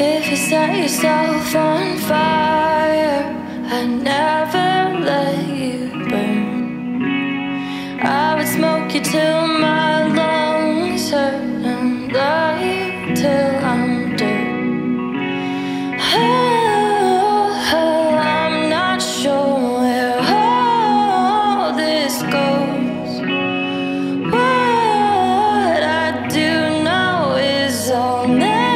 If you set yourself on fire, I never let you burn. I would smoke you till my lungs hurt and love you till I'm dirt. Oh, I'm not sure where all this goes. What I do know is I'll never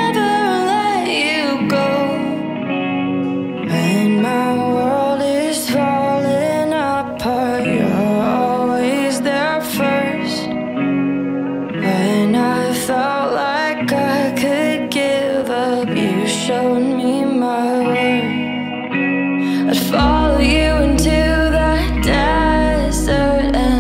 follow you into the desert.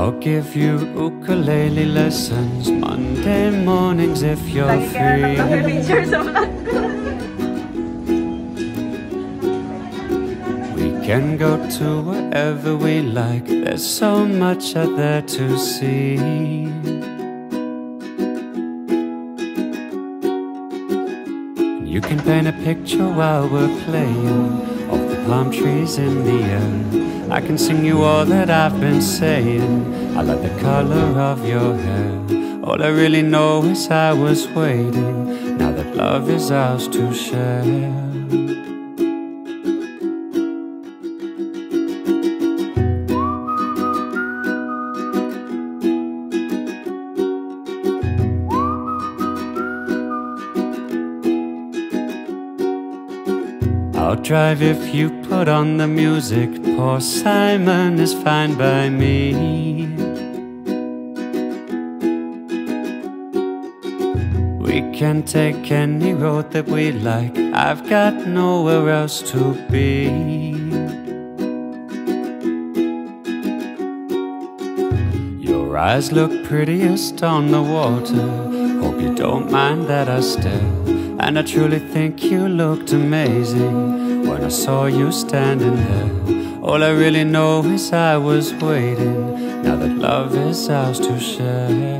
I'll give you ukulele lessons Monday mornings if you're free. We can go to wherever we like, there's so much out there to see. You can paint a picture while we're playing of the palm trees in the air. I can sing you all that I've been saying. I like the color of your hair. All I really know is I was waiting, now that love is ours to share. I'll drive if you put on the music, poor Simon is fine by me. We can take any road that we like, I've got nowhere else to be. Your eyes look prettiest on the water, hope you don't mind that I stare. And I truly think you looked amazing when I saw you standing there. All I really know is I was waiting, now that love is ours to share.